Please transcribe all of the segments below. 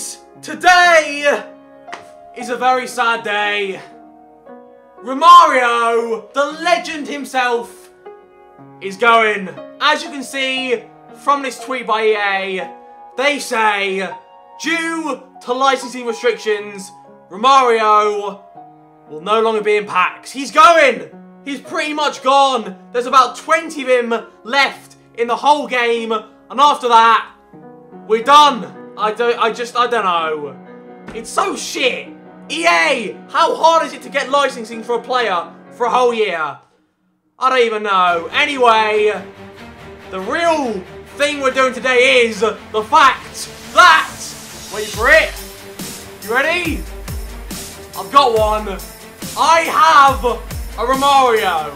guys, today is a very sad day. Romario, the legend himself, is going. As you can see from this tweet by EA, they say, due to licensing restrictions, Romario will no longer be in packs. He's going! He's pretty much gone. There's about 20 of him left in the whole game, and after that, we're done. I don't know. It's so shit. EA, how hard is it to get licensing for a player for a whole year? I don't even know. Anyway, the real thing we're doing today is the fact that, wait for it, you ready? I've got one. I have a Romario.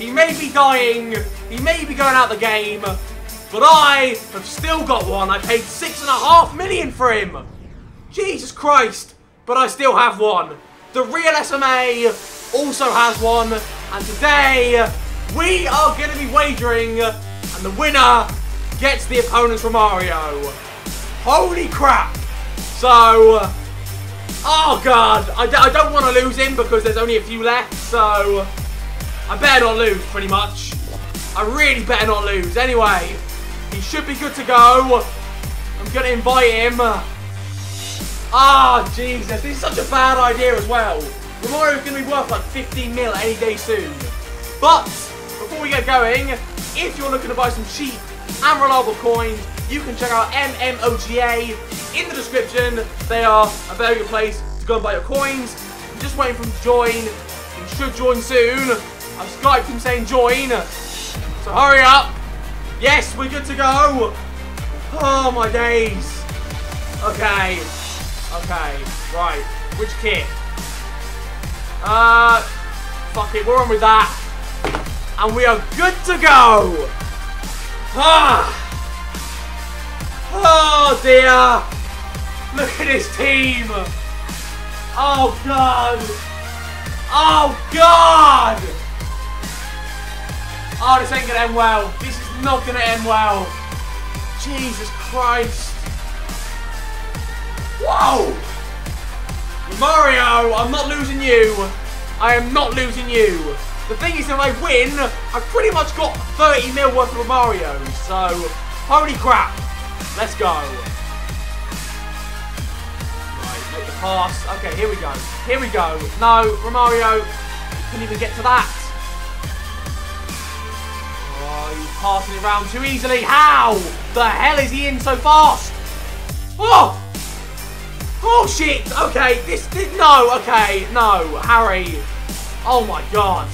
He may be dying, he may be going out the game, but I have still got one. I paid $6.5 million for him. Jesus Christ, but I still have one. The Real SMA also has one, and today we are going to be wagering, and the winner gets the opponent's Romario. Holy crap. So, oh God, I don't want to lose him because there's only a few left, so I better not lose, pretty much. I really better not lose. Anyway, he should be good to go. I'm going to invite him. Ah, Jesus, this is such a bad idea as well. Romario's going to be worth like 15 mil any day soon. But, before we get going, if you're looking to buy some cheap and reliable coins, you can check out MMOGA in the description. They are a very good place to go and buy your coins. I'm just waiting for him to join. He should join soon. I've Skyped him saying join. So hurry up. Yes, we're good to go. Oh my days. Okay. Okay. Right. Which kit? Fuck it. We're on with that. And we are good to go. Ah. Oh dear! Look at his team! Oh God! Oh God! Oh, this ain't gonna end well. This is not gonna end well. Jesus Christ! Whoa! Mario, I'm not losing you. I am not losing you. The thing is, if I win, I've pretty much got 30 mil worth of Mario. So, holy crap! Let's go. Right, make the pass. Okay, here we go. Here we go. No, Romario couldn't even get to that. Oh, he's passing it around too easily. How the hell is he in so fast? Oh! Oh, shit. Okay, this no, okay. No, Harry. Oh, my God.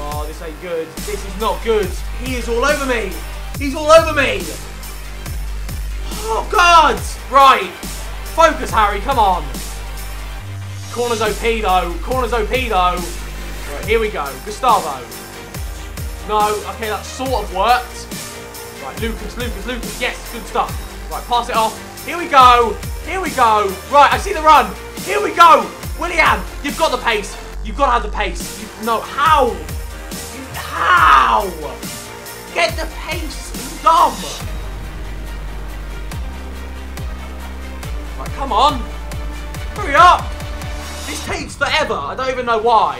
Oh, this ain't good. This is not good. He is all over me. He's all over me! Oh, God! Right. Focus, Harry. Come on. Corner's OP, though. Corner's OP, though. Right, here we go. Gustavo. No. Okay, that sort of worked. Right, Lucas, Lucas, Lucas. Yes, good stuff. Right, pass it off. Here we go. Here we go. Right, I see the run. Here we go. William, you've got the pace. You've got to have the pace. No, how? How? Get the pace. Dumb. Right, come on. Hurry up. This takes forever. I don't even know why.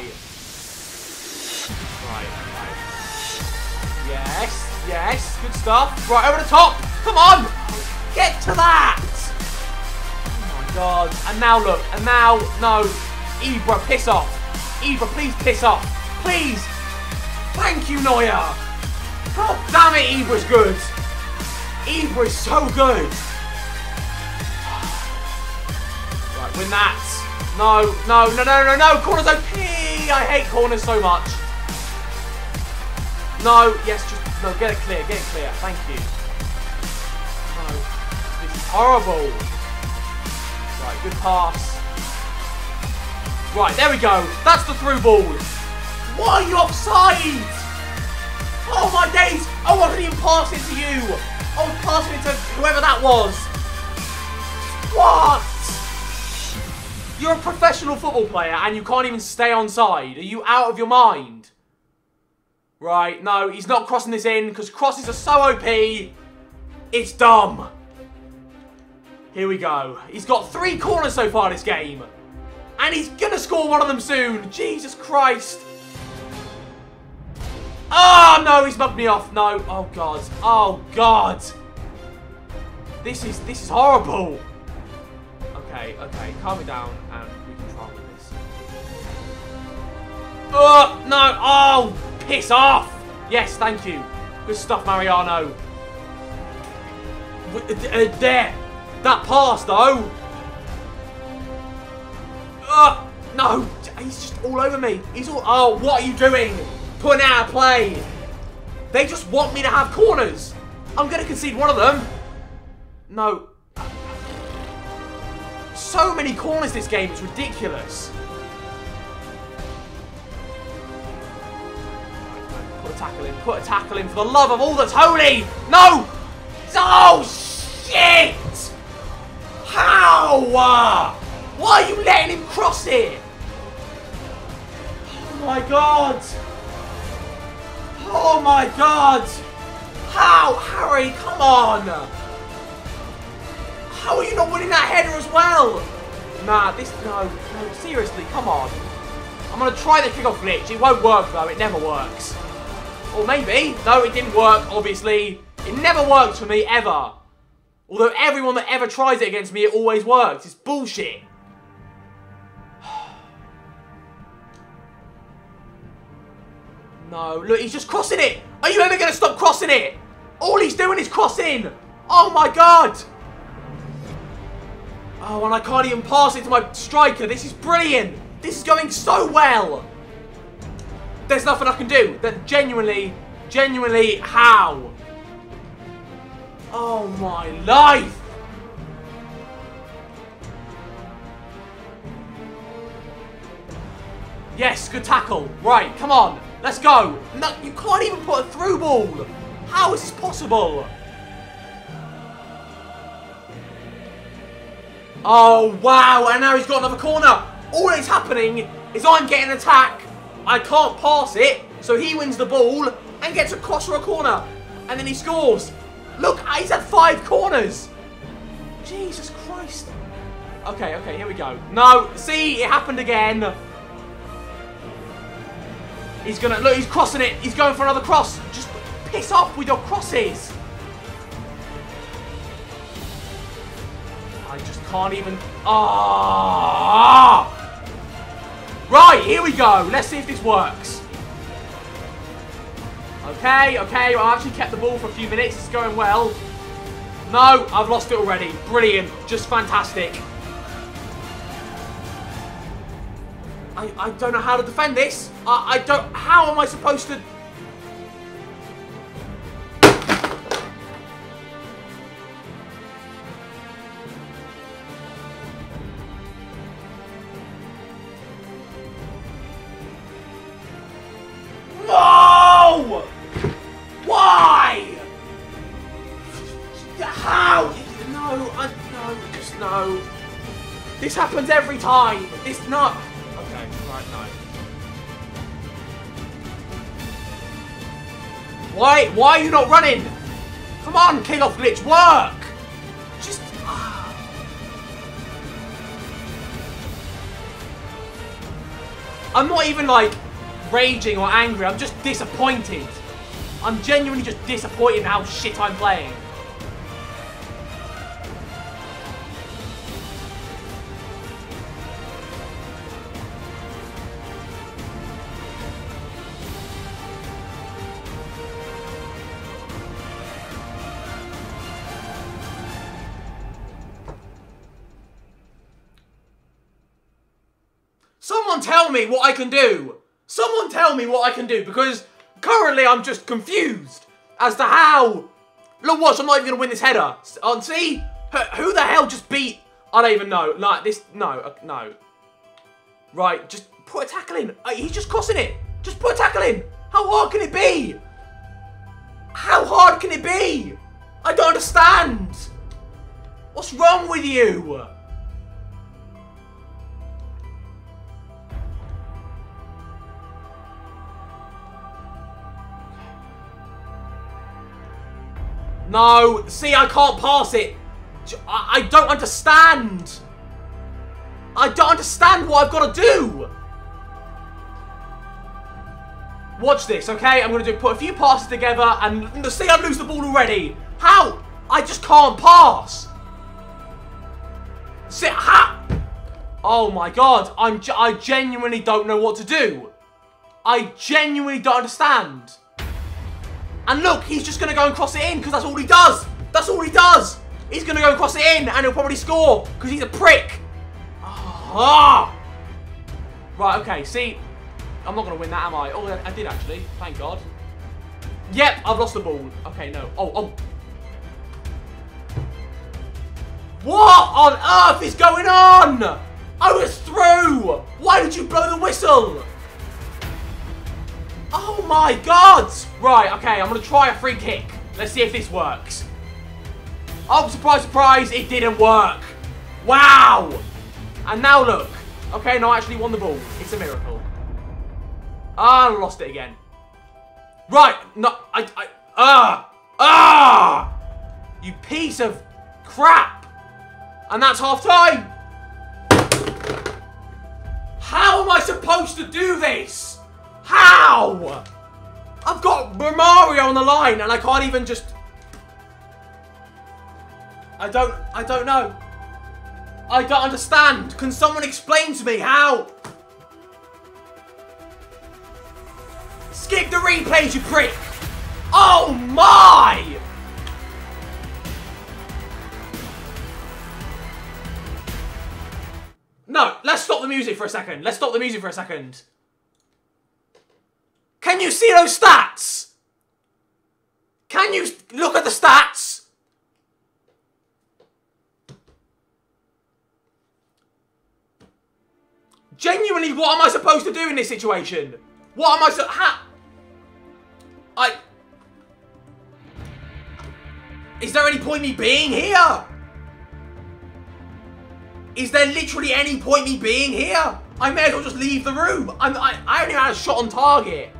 Right, okay. Yes, yes. Good stuff. Right, over the top. Come on. Get to that. Oh, my God. And now, look. And now, no. Ibra, piss off. Ibra, please piss off. Please. Thank you, Neuer. God damn it, Ibra's good. Ibra is so good. Right, win that. No, no, no, no, no, no. Corner's OP. I hate corners so much. No, yes, just, no, get it clear, get it clear. Thank you. No, this is horrible. Right, good pass. Right, there we go. That's the through ball. Why are you offside? Oh my days! Oh, I couldn't even pass it to you! I was passing it to whoever that was! What? You're a professional football player and you can't even stay onside. Are you out of your mind? Right, no, he's not crossing this in because crosses are so OP. It's dumb. Here we go. He's got 3 corners so far this game. And he's going to score one of them soon. Jesus Christ. Oh, no. He's bumped me off. No. Oh, God. Oh, God. This is horrible. Okay. Okay. Calm it down. And we can try with this. Oh, no. Oh, piss off. Yes, thank you. Good stuff, Mariano. There. That pass, though. No, he's just all over me. He's all... Oh, what are you doing? Putting out of play. They just want me to have corners. I'm going to concede one of them. No. So many corners this game. It's ridiculous. Put a tackle in. Put a tackle in for the love of all that's holy. No. Oh, shit. How? Why are you letting him cross it? Oh my God! Oh my God! How, Harry? Come on! How are you not winning that header as well? Nah, this no, seriously, come on! I'm gonna try the kickoff glitch. It won't work though. It never works. Or maybe no, it didn't work. Obviously, it never worked for me ever. Although everyone that ever tries it against me, it always works. It's bullshit. No, look, he's just crossing it. Are you ever going to stop crossing it? All he's doing is crossing. Oh, my God. Oh, and I can't even pass it to my striker. This is brilliant. This is going so well. There's nothing I can do. That genuinely, how? Oh, my life. Yes, good tackle. Right, come on. Let's go. No, you can't even put a through ball. How is this possible? Oh, wow. And now he's got another corner. All that's happening is I'm getting attacked. I can't pass it. So he wins the ball and gets a cross for a corner. And then he scores. Look, he's had 5 corners. Jesus Christ. Okay, okay, here we go. No, see, it happened again. He's gonna, look, he's crossing it. He's going for another cross. Just piss off with your crosses. I just can't even, ah! Right, here we go. Let's see if this works. Okay, okay, well, I actually kept the ball for a few minutes. It's going well. No, I've lost it already. Brilliant. Just fantastic. I don't know how to defend this. I don't... How am I supposed to... No! Why? How? No, no, just no. This happens every time. This... No... Right, no. Why are you not running? Come on, kickoff glitch, work! Just... I'm not even, like, raging or angry. I'm just disappointed. I'm genuinely just disappointed in how shit I'm playing. Someone tell me what I can do. Someone tell me what I can do, because currently I'm just confused as to how. Look, watch, I'm not even gonna win this header. See? Who the hell just beat? I don't even know. Like this, no, no. Right, just put a tackle in. He's just crossing it. Just put a tackle in. How hard can it be? How hard can it be? I don't understand. What's wrong with you? No, see, I can't pass it. I don't understand. I don't understand what I've got to do. Watch this, okay? I'm going to put a few passes together and see, I lose the ball already. How? I just can't pass. See, how? Oh my god, I genuinely don't know what to do. I genuinely don't understand. And look, he's just going to go and cross it in because that's all he does. That's all he does. He's going to go and cross it in and he'll probably score because he's a prick. Ah! Right, okay, see, I'm not going to win that, am I? Oh, I did actually, thank god. Yep, I've lost the ball. Okay, no. Oh. What on earth is going on? I was through. Why did you blow the whistle? Oh my god. Right, okay, I'm going to try a free kick. Let's see if this works. Oh, surprise, surprise, it didn't work. Wow. And now look. Okay, no, I actually won the ball. It's a miracle. Ah, I lost it again. Right, no, you piece of crap. And that's half time. How am I supposed to do this? How? I've got Romario on the line and I can't even just... I don't know. I don't understand. Can someone explain to me how? Skip the replays, you prick! Oh my! No, let's stop the music for a second. Let's stop the music for a second. Can you see those stats? Can you look at the stats? Genuinely, what am I supposed to do in this situation? What am I supposed to... Is there any point me being here? Is there literally any point me being here? I may as well just leave the room. I only had a shot on target.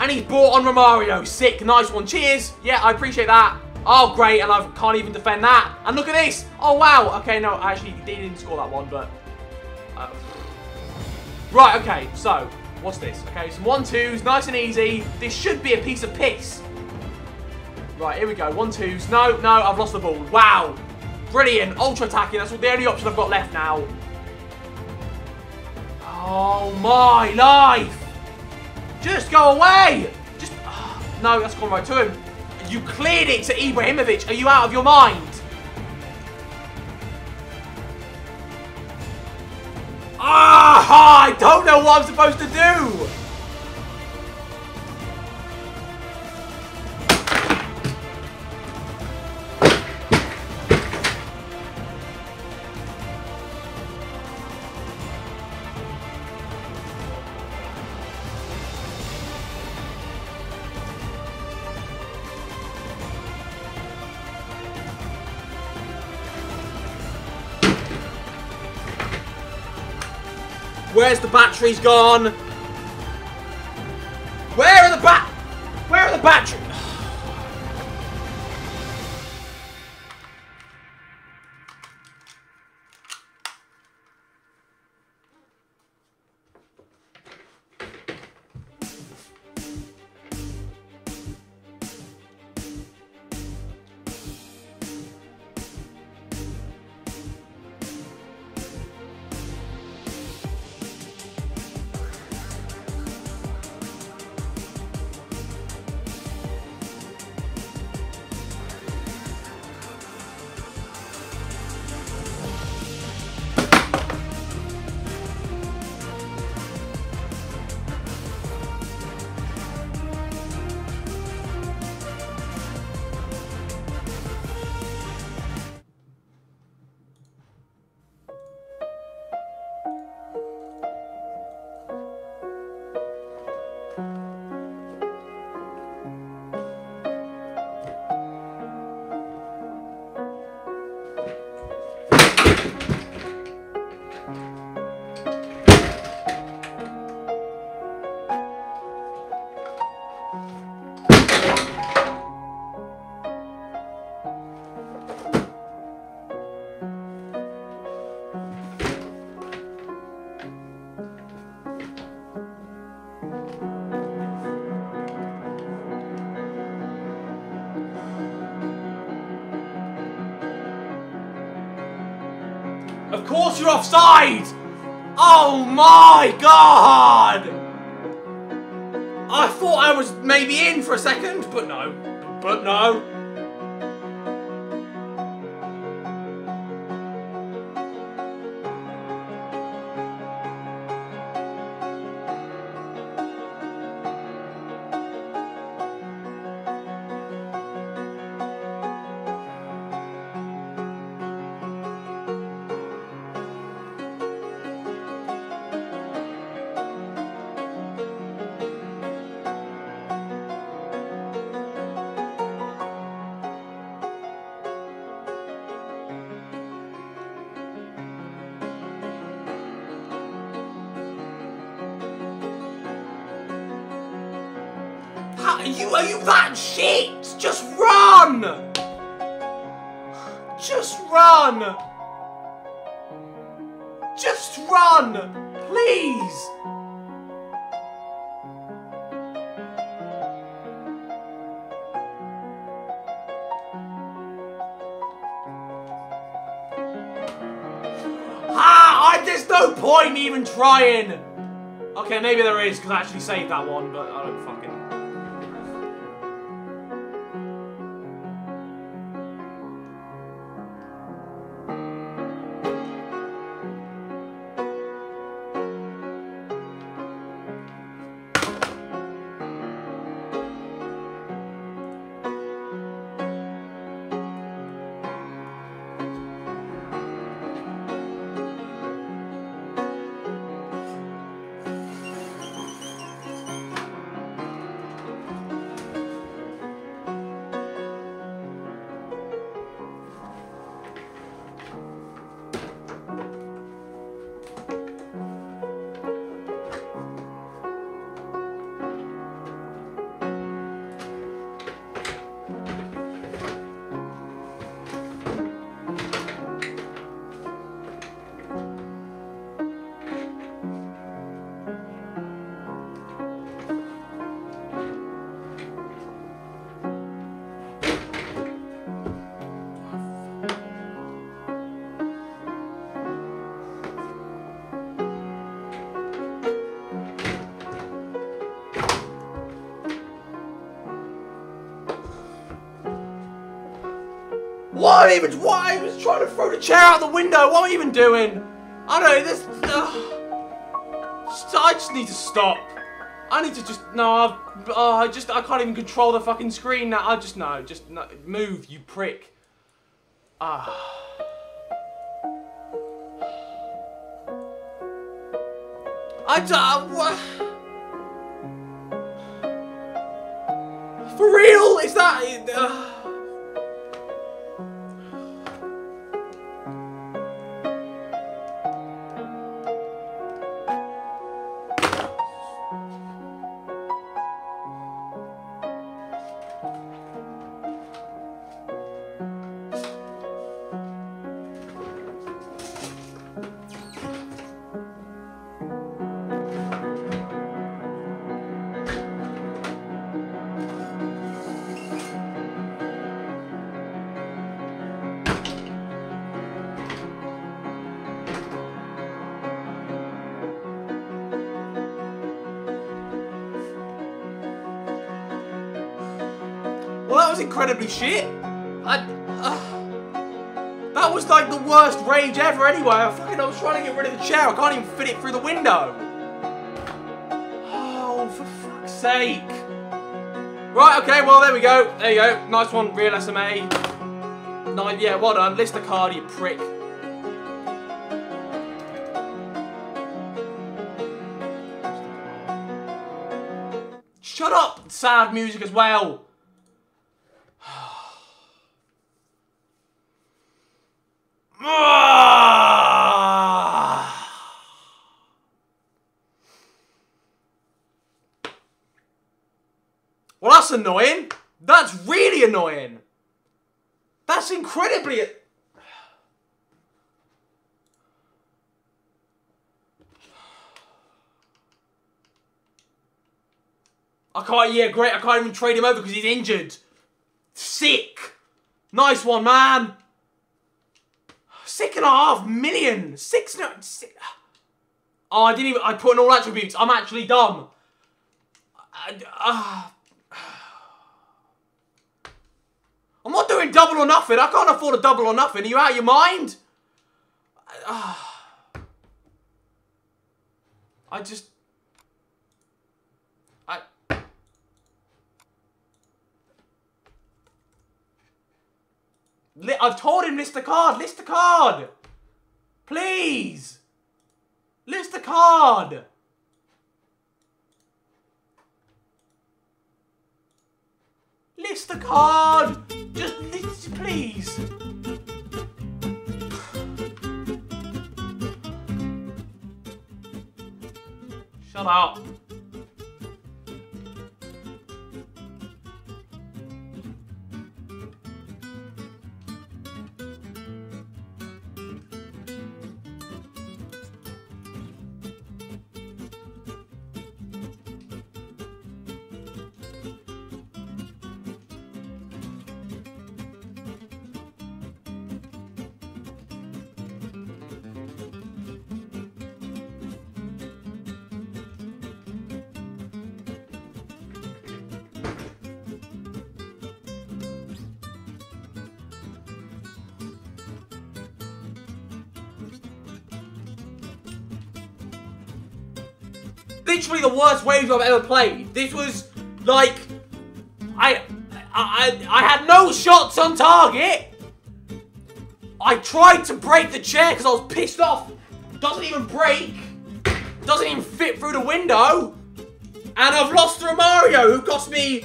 And he's brought on Romario. Sick, nice one. Cheers. Yeah, I appreciate that. Oh, great, and I can't even defend that. And look at this. Oh, wow. Okay, no, I actually didn't score that one, but... Right, okay, so, what's this? Okay, some 1-2s, nice and easy. This should be a piece of piss. Right, here we go, 1-2s. No, I've lost the ball. Wow, brilliant, ultra-attacking. That's the only option I've got left now. Oh, my life. Just go away. Just, no, that's gone right to him. You cleared it to Ibrahimovic. Are you out of your mind? I don't know what I'm supposed to do! Where's the batteries gone? Where are the batteries? Of course you're offside! Oh my god! I thought I was maybe in for a second, but no. But no. Are you that shit? Just run! Just run! Just run! Please! Ah! There's no point in even trying! Okay, maybe there is, because I actually saved that one, but I don't fucking... Why? I was trying to throw the chair out the window. What am I even doing? I don't know. This. I just need to stop. I need to just. No. I can't even control the fucking screen now. I just no. Just no. Move, you prick. Ah. What? For real? Is that? Incredibly shit. That was like the worst rage ever anyway. I was trying to get rid of the chair. I can't even fit it through the window. Oh, for fuck's sake. Right, okay, well, there we go. There you go. Nice one, real SMA. 9, yeah, well done. List the card, you prick. Shut up. Sad music as well. Well, that's annoying. That's really annoying. That's incredibly... I can't, yeah, great. I can't even trade him over because he's injured. Sick. Nice one, man. 6.5 million. Six. Oh, I didn't even. I put in all attributes. I'm actually dumb. I'm not doing double or nothing. I can't afford a double or nothing. Are you out of your mind? I just. I've told him list the card. List the card. Please. List the card. List the card. Just list, please. Shut up. Literally the worst waves I've ever played. This was like I had no shots on target. I tried to break the chair because I was pissed off. Doesn't even break. Doesn't even fit through the window. And I've lost to Romario, who cost me.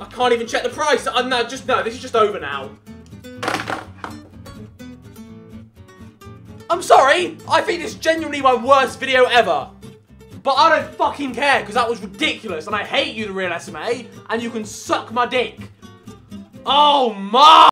I can't even check the price. No, this is just over now. I'm sorry. I think this is genuinely my worst video ever. But I don't fucking care, because that was ridiculous, and I hate you, the real SMA, and you can suck my dick. Oh my!